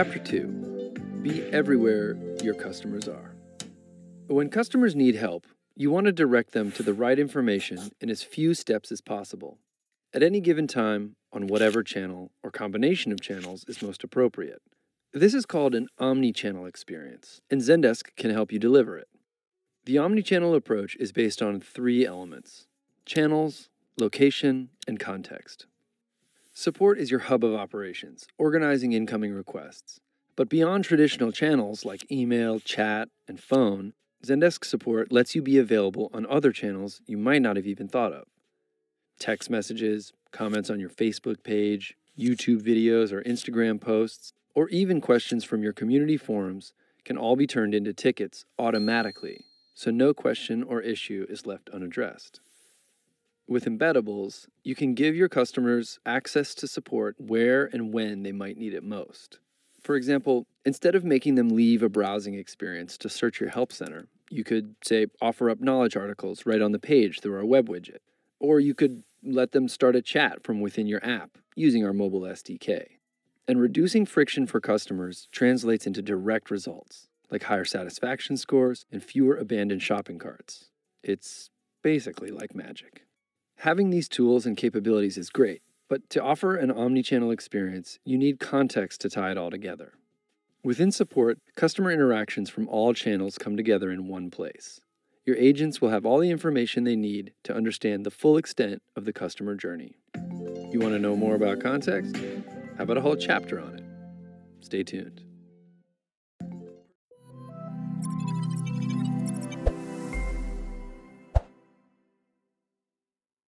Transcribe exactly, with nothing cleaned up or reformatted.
Chapter two, be everywhere your customers are. When customers need help, you want to direct them to the right information in as few steps as possible, at any given time on whatever channel or combination of channels is most appropriate. This is called an omni-channel experience, and Zendesk can help you deliver it. The omni-channel approach is based on three elements: channels, location, and context. Support is your hub of operations, organizing incoming requests. But beyond traditional channels like email, chat, and phone, Zendesk support lets you be available on other channels you might not have even thought of. Text messages, comments on your Facebook page, YouTube videos or Instagram posts, or even questions from your community forums can all be turned into tickets automatically, so no question or issue is left unaddressed. With embettables, you can give your customers access to support where and when they might need it most. For example, instead of making them leave a browsing experience to search your help center, you could, say, offer up knowledge articles right on the page through our web widget. Or you could let them start a chat from within your app using our mobile S D K. And reducing friction for customers translates into direct results, like higher satisfaction scores and fewer abandoned shopping carts. It's basically like magic. Having these tools and capabilities is great, but to offer an omni-channel experience, you need context to tie it all together. Within support, customer interactions from all channels come together in one place. Your agents will have all the information they need to understand the full extent of the customer journey. You want to know more about context? How about a whole chapter on it? Stay tuned.